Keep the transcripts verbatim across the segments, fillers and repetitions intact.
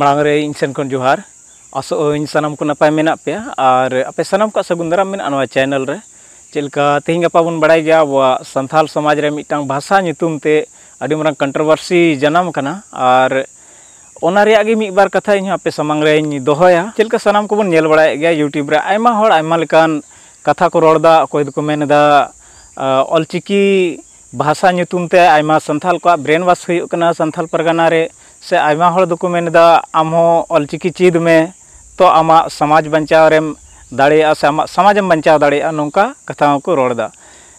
मांगरे इन सेन खन जोहार आसोआई सामान को नपाय मेना पे और आपे सामान का सगुन दाराम मेना चैनल रे चेलका तेहेन गपा बन बड़ाय गया अब संथाल समाज रे मिटांग भाषा नितुम ते आडी मरा कंट्रोवर्सी जन्म कना और ओना रे आगे मिबार कथा इन आपे सामान रे इन दोहया चेलका सामान को बन नेल बड़ाय गया YouTube रे आयमा होड़ आयमा लेकान कथा को रोड़दा कोई को मेनदा ऑल चिकी भाषा नितुम ते आयमा संथाल को ब्रेन वाश होय कना संथाल परगना रे से आयमा होड़ दो को मेनदा आम हो ऑल चिकी चीज में तो आमा समाज बचाव रेम दाड़े से समाज बचाव दाड़े नौका कथा को रोड़ा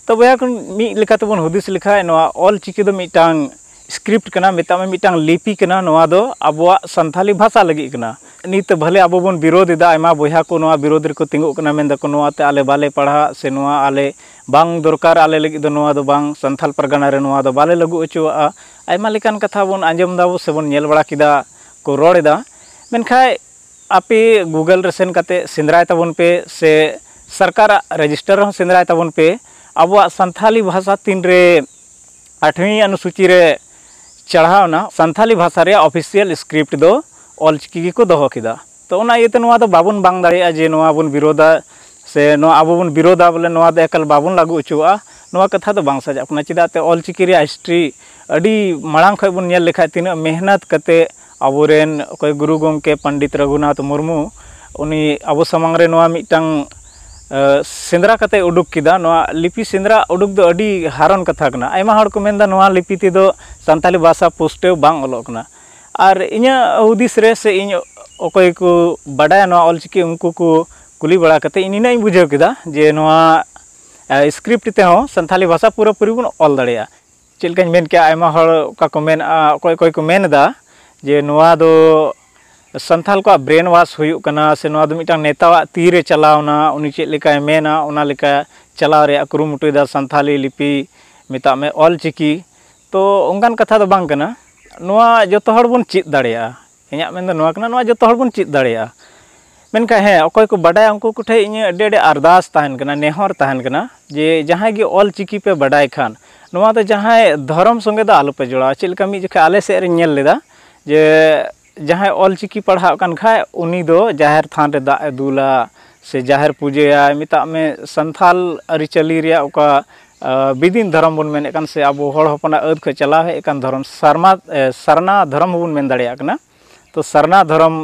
तो बया मिद लेकाते बन हदिस लेखा ऑल चिकी मिटांग स्क्रिप्ट कना मेतामे मिटांग लिपि कना नोआ दो अबवा संथाली भाषा लगी कना नित भले अब बन विरोध एदा आमा बया को नोआ विरोध रे को तिंगो कना मेंदा को नोआते आले बाले पढ़ा से नोआ आले बांग दरकार आले लगी दो नोआ दो बांग संथाल परगना रे नोआ दो बाले लगु अचुआ आमा लेकान कथा बन आंजम दाबो से बन नेल बड़ा किदा को रोड़दा मेनखाय आपे गूगल रे सेन काते सेंद्राय ताबन पे से सरकार रजिस्टर हो सेंद्राय ताबन पे अब संथाली भाषा तीन रे आठवीं अनुसूची रे चढ़ावना संथाली भाषा रे ऑफिशियल स्क्रिप्ट दो ऑल चिकी को दोहो किदा तो ओना येते नोवा दो बाबन बांग दाड़ेया जे नोवा बन विरोधा से नोवा अब बन विरोधा बोले नोवा दो एकल बाबन लागू उचुआ नोवा कथा दो बांग साजा अपना चिदाते ऑल चिकी रे हिस्ट्री अडी मड़ांग खय बन नेल लेखा तीन मेहनत कते अबोरेन कोई गुरु गोमके पंडित रघुनाथ मुर्मू उनी अब सामान रे नोवा मिटांग सेंद्रा कते उडुक किदा नोवा लिपि सेंद्रा उडुक दो अडी हारन कथा कना आयमा हड़ को मेंदा नोवा लिपि ती दो संथाली भाषा पोस्टेव बांग ओलोक ना आर इन्या उदिस रे से इन ओकोय को बडाया नोवा ऑल चिकी उनको को कुली बड़ा कते इनिना इ बुझव किदा जे नोवा स्क्रिप्ट ते हो संथाली भाषा पूरा पूरी बन ऑल दड़ेया चेलकान मेन के आयमा हड़ का को मेन कोई कोई को मेनदा जे नोवा दो संथाल को ब्रेन वाश हुई कना से नोवा दो मिटांग नेतावा तीरे चलावना उनी चेद लेकाय मेना उना लेकाय चलाव रे कुरुमुटुदा संथाली लिपि मिता में ऑल चिकी तो उनकान कथा दो बांग कना नोवा जोतो हड़ बन चेद दाड़ेया इन्या मेन दो नोवा कना नोवा जोतो हड़ बन चेद दाड़ेया मेनखाय हे ओकय को बडाय उनको कुठे इन्या अडे अडे अरदास ताहन कना नेहर ताहन कना जे जहां गे ऑल चिकी पे बडाय खान नोवा दो जहां धर्म संगे दो आलो पे जोड़ा चेलका मि जखा आले से रे नेल लेदा जे जहाँ ऑल चिकी पढ़ा कान खाय उनी दो जाहिर थान रे दाए दूला से जाहिर पूजेया मिता में संथाल अरिचली रिया उका विदिन धर्म बन मेन एकान से आबो होड़ होपना अद ख चला है एकान धर्म शर्मा सरना धर्म बन मेन दड़िया कना तो सरना धर्म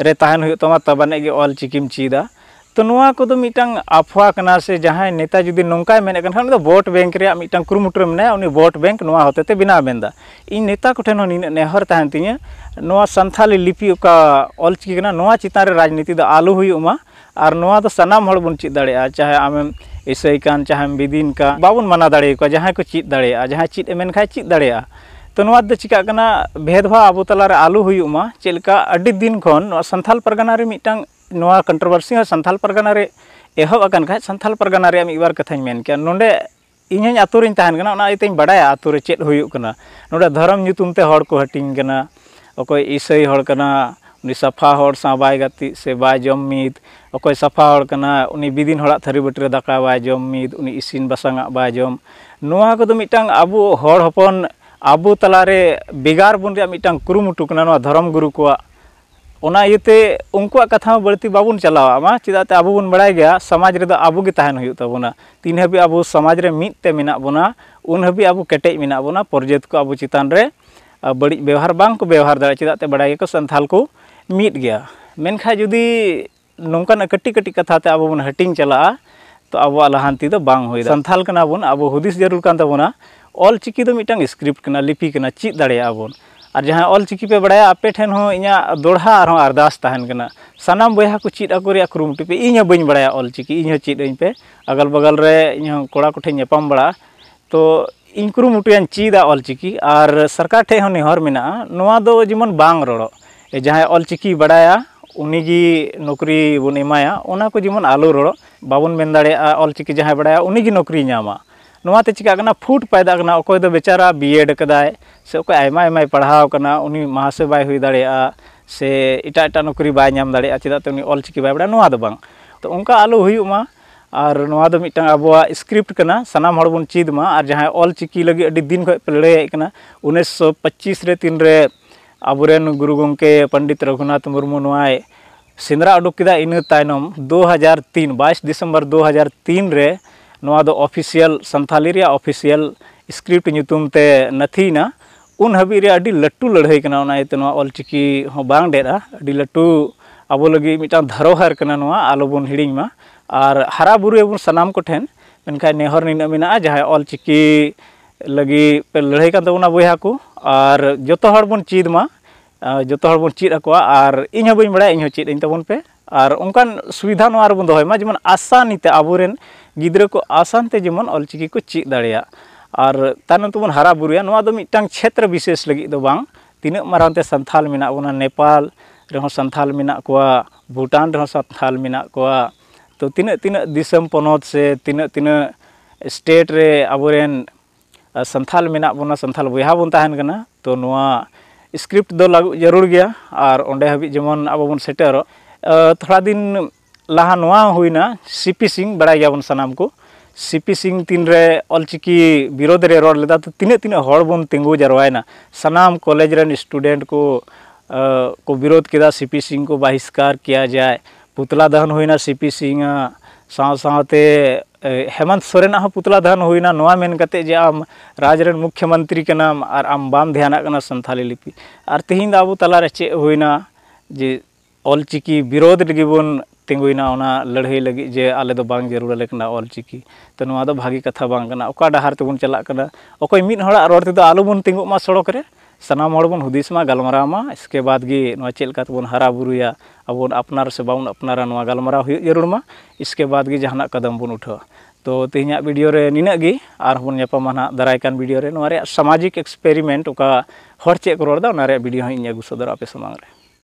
रे ताहन हुयो तमा तबने गे ऑल चिकीम चीदा तो नुआ को दो मिटांग अफवा कना से जहाँ नेता जुदी नौकाय मेन एकान खान दो वोट बैंक रे मिटांग कुरुमुटुर मेने उनी वोट बैंक नुआ होते ते बिना मेंदा इन नेता को ठेन नेहर तहन तिया नुआ संथाली लिपि का ऑल चिकी कना नुआ चितान रे राजनीति दो आलू हुयुमा आर नुआ दो सनाम हड़ बन चीद दाड़ेया चाहे आमेम ईसाई कान चाहे बिदिन का बाबन मना दाड़े को जहाँ को चीद दाड़ेया जहाँ चीद मेन खाय चीद दाड़ेया तो नुआ दो चिका कना भेदभाव आबो तला रे आलू हुयुमा चेलका अडी दिन खन संथाल परगना रे मिटांग नोवा कंट्रोवर्सी हो संथाल परगना रे एहब अकन खाय संथाल परगना रे एक बार कथाई मेन के नोंडे इन्हें आतु रिन तहन कना ओना इतें बडाया आतु रे चेद हुयु कना नोंडे धर्म नितुम ते हड़ को हटिंग कना ओकोय ईसाई हड़ कना उनी सफा हड़ सा बाय गति से बाय जमीद ओकोय सफा हड़ कना उनी बिदिन हड़ा थरी बटरे दाका बाय जमीद उनी इसिन बसांगा बाय जम नोवा को दो मिटांग आबो हड़ हपन आबो तला रे बेगार बन रे मिटांग कुरुमुटु कना नोवा धर्म गुरु को ओना इते उनको कथा बड़ती बाबन चलावा मा चिदाते अब बन बड़ा गया समाज रे अब तहन हुयो तबना तीन हबी अब समाज रे मिदते मेना बना उन हबी अब केटेज मेना बना पर्यत को अब चितान रे बड़ी व्यवहार बांग को व्यवहार दा चिदाते बड़ा गया को संथाल को मिद गया मेनखा जुदी नोंकान कटी कटी कथा ते अब बन हटिंग चला तो अब लहांती दो बांग होई संथाल कना बन अब हुदिस जरूर कान तबना ऑल चिकी दो मिटांग स्क्रिप्ट कना लिपि कना चीद दाड़ेया बन और जहाँ ऑल चिकी पे बड़ा आपे ठेन हो इन्या दोड़ा और अरदास तहन कना सानाम बया को चीद आको रे कुरुमुटु पे इन्या बइन बड़ा ऑल चिकी इन्या चीद इन पे अगल बगल रे इन्या कोड़ा को ठे नेपाम बड़ा तो इन कुरुमुटुयान चीदा ऑल चिकी और सरकार ठे हो नेहर मेना नोवा दो जेमन बांग रोड़ो जहाँ ऑल चिकी बड़ाया उनीगी नौकरी बन एमाया ओना को जेमन आलो रोड़ो बाबन मेन दाड़े ऑल चिकी जहाँ बड़ाया उनीगी नौकरी नामा नोवाते चिका फूट पैदा करना ओकोय दो बेचारा बीएड कदाय से ओकोय आयमा आयमा पढ़ाव करना उनी महासे बाय हुई दाड़ेया से इटा इटा नौकरी बाय नाम दाड़ेया चिदाते उनी ऑल चिकी बाय बड़ा नोवा दो बांग तो उनका आलो हुयुमा और नोवा दो मिटांग अबवा स्क्रिप्ट कना सानाम हड़ बन चीद मा और जहाँ ऑल चिकी लगी अडी दिन खय पलड़े कना उन्नीस सौ पच्चीस रे तीन रे आबोरेन गुरु गोमके पंडित रघुनाथ मुर्मू नोआय सेंद्रा उडुक किदा। इन तायनम दो हज़ार तीन बाईस दिसंबर दो हज़ार तीन रे नोआ दो ऑफिशियल संथाली रे ऑफिशियल स्क्रिप्ट नितुम ते नथीना उन हबी रे अडी लट्टू लड़ाई कना। उनायते नोआ ऑल चिकी हो बांग डेरा अडी लट्टू आबो लगी मिटा धरोहर कना, नोआ आलोबन हिडिंग मा आर हरा बुरु एबुन सनाम को ठेन मेनखाय नेहर निना मेना जहाय ऑल चिकी लगी पे लड़ाई कन तबना बया को आर जोतो हर बन चीद मा जोतो हर बन चीद अकोआ आर इन हबो बड़ा इन चीद इन तबन पे आर उनकान सुविधा नोआ रे बन दोय मा जेमन आसानी ते आबोरेन गिद्रे को आसान ते जेमन ऑल चिकी को चीद दाड़िया और तान तबन हरा बुरुया। नोआ दो मिटांग क्षेत्र विशेष लगी दो बांग तीना मारांते संथाल मेना ओना नेपाल रेहो संथाल मेना कोआ भूटान रेहो संथाल मेना कोआ तो तीना तीना दिसम पनोत से तीना तीना स्टेट रे आबोरेन संथाल मेना बोना संथाल बया बन ताहन कना। तो नोआ स्क्रिप्ट दो लागू जरूर गया और ओंडे हबी जेमन अब बन सेटेरो। थोड़ा दिन लहा नोआ हुईना सीपी सिंह बड़ा गया बन सनाम को सीपी सिंह तीन रे ऑल चिकी विरोध रे रोड लेदा तो तीना तीना हड़ बन तिंगू जरवायना सनाम कॉलेज रन स्टूडेंट को आ, को विरोध किया सीपी सिंह को बहिष्कार किया जाए। पुतला दहन हुईना सीपी सिंह साथ साथे हेमंत सोरेन हो पुतला दहन हुईना नोआ मेन कते जे आम राज रन मुख्यमंत्री के नाम और आम बाम ध्यान कना संथाली लिपि और तेहिन दा आबो तला रे चेक हुईना जे ऑल चिकी विरोध लगी बन तिंगुना लड़ाई लगी जे आले दो बांग जरूर लेकिन ऑल चिकी तो नोआ दो भागी कथा बांग कना। ओका डहार तेबुन चलाक कना ओकय मिद हड़ा रोड ते दो आलू बन तिंगु मा सड़क रे सनाम हड़ बन हुदिस मा गलमरा मा इसके बाद गे नोआ चेद लका तेबुन हरा बुरुया अबुन अपनार से बाउन अपनारा नोआ गलमरा हुयो जरूर मा इसके बाद गे जहाना कदम बुन उठा। तो तेहिना वीडियो रे निना गे आर बन यापामा ना दरायकान वीडियो रे नोआ रे सामाजिक एक्सपेरिमेंट ओका हर चेक रोड दा ओना रे वीडियो हिन अगु सदर आपे समांग रे।